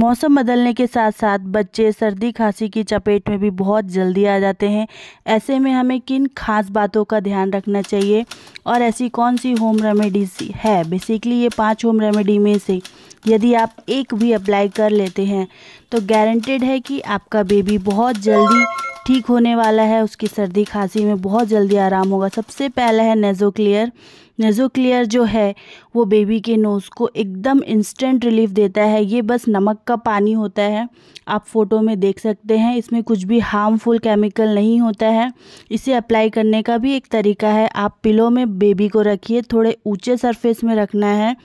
मौसम बदलने के साथ साथ बच्चे सर्दी खांसी की चपेट में भी बहुत जल्दी आ जाते हैं। ऐसे में हमें किन खास बातों का ध्यान रखना चाहिए और ऐसी कौन सी होम रेमेडीज है। बेसिकली ये 5 होम रेमेडी में से यदि आप एक भी अप्लाई कर लेते हैं तो गारंटेड है कि आपका बेबी बहुत जल्दी ठीक होने वाला है, उसकी सर्दी खांसी में बहुत जल्दी आराम होगा। सबसे पहला है नेजोक्लियर। नेजोक्लियर जो है वो बेबी के नोज़ को एकदम इंस्टेंट रिलीफ देता है। ये बस नमक का पानी होता है, आप फ़ोटो में देख सकते हैं। इसमें कुछ भी हार्मफुल केमिकल नहीं होता है। इसे अप्लाई करने का भी एक तरीका है। आप पिलो में बेबी को रखिए, थोड़े ऊंचे सरफेस में रखना है।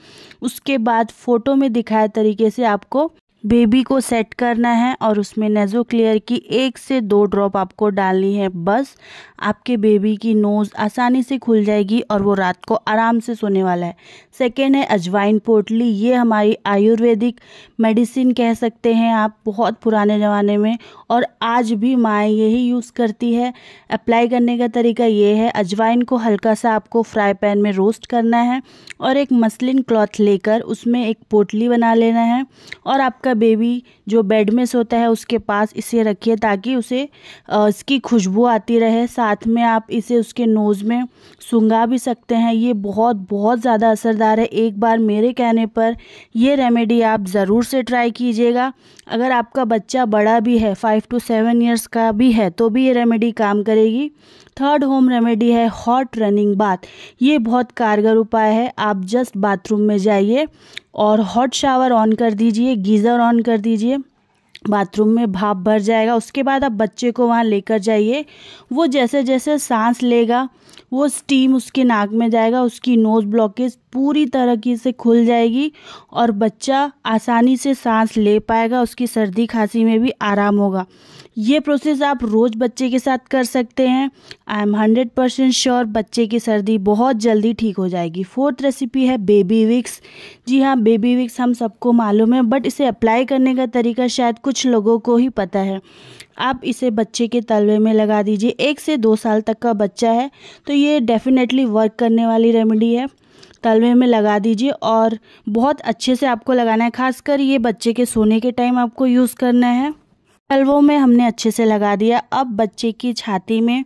उसके बाद फ़ोटो में दिखाए तरीके से आपको बेबी को सेट करना है और उसमें नेजोक्लियर की 1 से 2 ड्रॉप आपको डालनी है। बस आपके बेबी की नोज़ आसानी से खुल जाएगी और वो रात को आराम से सोने वाला है। सेकेंड है अजवाइन पोटली। ये हमारी आयुर्वेदिक मेडिसिन कह सकते हैं आप, बहुत पुराने ज़माने में, और आज भी माएँ यही यूज़ करती है। अप्लाई करने का तरीका ये है, अजवाइन को हल्का सा आपको फ्राई पैन में रोस्ट करना है और एक मसलिन क्लॉथ लेकर उसमें एक पोटली बना लेना है और आपका बेबी जो बेड में सोता है उसके पास इसे रखिए ताकि उसे इसकी खुशबू आती रहे। साथ में आप इसे उसके नोज़ में सूंघा भी सकते हैं। ये बहुत ज़्यादा असरदार है। एक बार मेरे कहने पर यह रेमेडी आप ज़रूर से ट्राई कीजिएगा। अगर आपका बच्चा बड़ा भी है, 5 से 7 इयर्स का भी है, तो भी ये रेमेडी काम करेगी। थर्ड होम रेमेडी है हॉट रनिंग बाथ। ये बहुत कारगर उपाय है। आप जस्ट बाथरूम में जाइए और हॉट शावर ऑन कर दीजिए, गीज़र ऑन कर दीजिए, बाथरूम में भाप भर जाएगा। उसके बाद आप बच्चे को वहाँ लेकर जाइए। वो जैसे जैसे सांस लेगा वो स्टीम उसके नाक में जाएगा, उसकी नोज़ ब्लॉकेज पूरी तरह से खुल जाएगी और बच्चा आसानी से सांस ले पाएगा, उसकी सर्दी खांसी में भी आराम होगा। ये प्रोसेस आप रोज़ बच्चे के साथ कर सकते हैं। आई एम 100% श्योर बच्चे की सर्दी बहुत जल्दी ठीक हो जाएगी। फोर्थ रेसिपी है बेबी विक्स। जी हाँ, बेबी विक्स हम सबको मालूम है, बट इसे अप्लाई करने का तरीका शायद कुछ लोगों को ही पता है। आप इसे बच्चे के तलवे में लगा दीजिए। 1 से 2 साल तक का बच्चा है तो ये डेफिनेटली वर्क करने वाली रेमेडी है। तलवे में लगा दीजिए और बहुत अच्छे से आपको लगाना है। खासकर ये बच्चे के सोने के टाइम आपको यूज़ करना है। तलवों में हमने अच्छे से लगा दिया। अब बच्चे की छाती में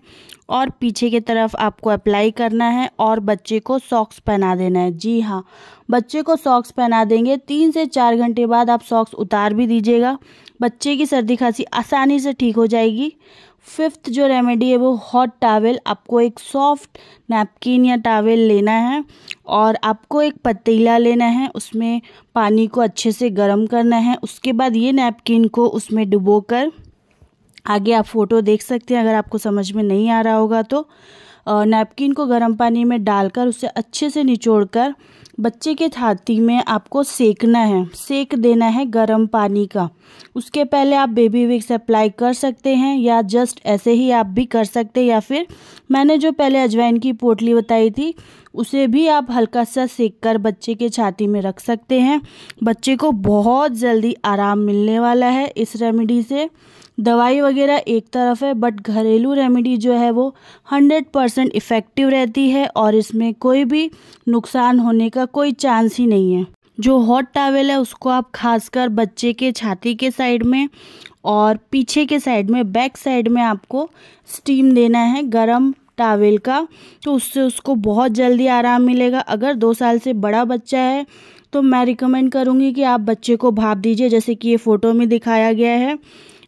और पीछे की तरफ आपको अप्लाई करना है और बच्चे को सॉक्स पहना देना है। जी हाँ, बच्चे को सॉक्स पहना देंगे। 3 से 4 घंटे बाद आप सॉक्स उतार भी दीजिएगा। बच्चे की सर्दी खांसी आसानी से ठीक हो जाएगी। फिफ्थ जो रेमेडी है वो हॉट टॉवेल। आपको एक सॉफ्ट नैपकिन या टॉवेल लेना है और आपको एक पतीला लेना है, उसमें पानी को अच्छे से गर्म करना है। उसके बाद ये नैपकिन को उसमें डुबोकर, आगे आप फ़ोटो देख सकते हैं अगर आपको समझ में नहीं आ रहा होगा तो, नैपकिन को गर्म पानी में डालकर उसे अच्छे से निचोड़कर बच्चे के छाती में आपको सेकना है, सेक देना है गर्म पानी का। उसके पहले आप बेबी विक्स अप्लाई कर सकते हैं या जस्ट ऐसे ही आप भी कर सकते हैं, या फिर मैंने जो पहले अजवाइन की पोटली बताई थी उसे भी आप हल्का सा सेक कर बच्चे के छाती में रख सकते हैं। बच्चे को बहुत जल्दी आराम मिलने वाला है इस रेमेडी से। दवाई वगैरह एक तरफ है, बट घरेलू रेमेडी जो है वो 100% इफ़ेक्टिव रहती है और इसमें कोई भी नुकसान होने का कोई चांस ही नहीं है। जो हॉट टॉवेल है उसको आप खासकर बच्चे के छाती के साइड में और पीछे के साइड में, बैक साइड में आपको स्टीम देना है गरम टॉवेल का, तो उससे उसको बहुत जल्दी आराम मिलेगा। अगर 2 साल से बड़ा बच्चा है तो मैं रिकमेंड करूँगी कि आप बच्चे को भाप दीजिए, जैसे कि ये फ़ोटो में दिखाया गया है।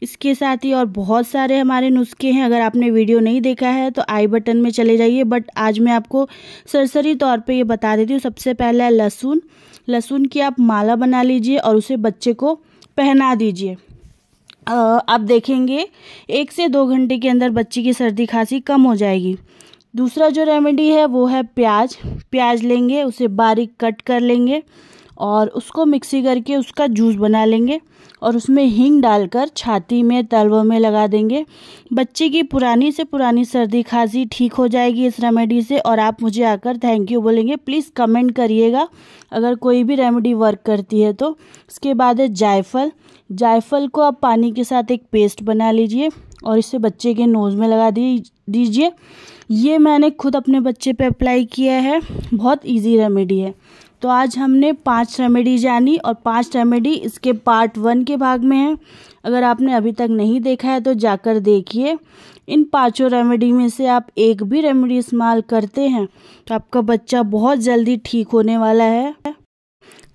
इसके साथ ही और बहुत सारे हमारे नुस्खे हैं। अगर आपने वीडियो नहीं देखा है तो आई बटन में चले जाइए, बट आज मैं आपको सरसरी तौर पे ये बता देती हूँ। सबसे पहला है लहसुन। लहसुन की आप माला बना लीजिए और उसे बच्चे को पहना दीजिए। आप देखेंगे 1 से 2 घंटे के अंदर बच्चे की सर्दी खांसी कम हो जाएगी। दूसरा जो रेमेडी है वो है प्याज। प्याज लेंगे, उसे बारीक कट कर लेंगे और उसको मिक्सी करके उसका जूस बना लेंगे और उसमें हींग डालकर छाती में, तलवों में लगा देंगे। बच्चे की पुरानी से पुरानी सर्दी खांसी ठीक हो जाएगी इस रेमेडी से। और आप मुझे आकर थैंक यू बोलेंगे। प्लीज़ कमेंट करिएगा अगर कोई भी रेमेडी वर्क करती है तो। इसके बाद है जायफल। जायफल को आप पानी के साथ एक पेस्ट बना लीजिए और इसे बच्चे के नोज़ में लगा दीजिए। ये मैंने खुद अपने बच्चे पे अप्लाई किया है। बहुत ईजी रेमेडी है। तो आज हमने 5 रेमेडी जानी और 5 रेमेडी इसके पार्ट 1 के भाग में है। अगर आपने अभी तक नहीं देखा है तो जाकर देखिए। इन 5 रेमेडी में से आप एक भी रेमेडी इस्तेमाल करते हैं तो आपका बच्चा बहुत जल्दी ठीक होने वाला है।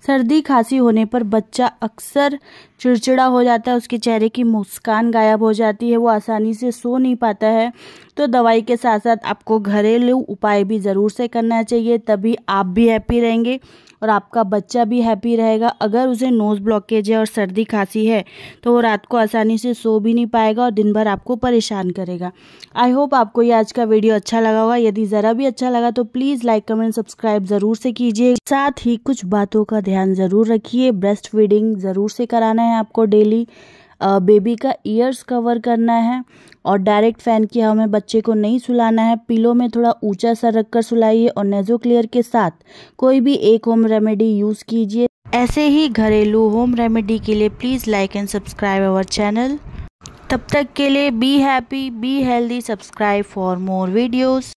सर्दी खांसी होने पर बच्चा अक्सर चिड़चिड़ा हो जाता है, उसके चेहरे की मुस्कान गायब हो जाती है, वो आसानी से सो नहीं पाता है। तो दवाई के साथ साथ आपको घरेलू उपाय भी ज़रूर से करना चाहिए, तभी आप भी हैप्पी रहेंगे और आपका बच्चा भी हैप्पी रहेगा। अगर उसे नोज़ ब्लॉकेज है और सर्दी खांसी है तो वो रात को आसानी से सो भी नहीं पाएगा और दिन भर आपको परेशान करेगा। आई होप आपको ये आज का वीडियो अच्छा लगा होगा। यदि ज़रा भी अच्छा लगा तो प्लीज़ लाइक कमेंट सब्सक्राइब ज़रूर से कीजिए। साथ ही कुछ बातों का ध्यान ज़रूर रखिए। ब्रेस्ट फीडिंग ज़रूर से कराना है आपको डेली, बेबी का ईयर्स कवर करना है और डायरेक्ट फ़ैन की हवा में बच्चे को नहीं सुलाना है। पिलो में थोड़ा ऊंचा सा रखकर सुलाइए और नेजोक्लियर के साथ कोई भी एक होम रेमेडी यूज़ कीजिए। ऐसे ही घरेलू होम रेमेडी के लिए please like and subscribe our channel. तब तक के लिए be happy, be healthy, subscribe for more videos.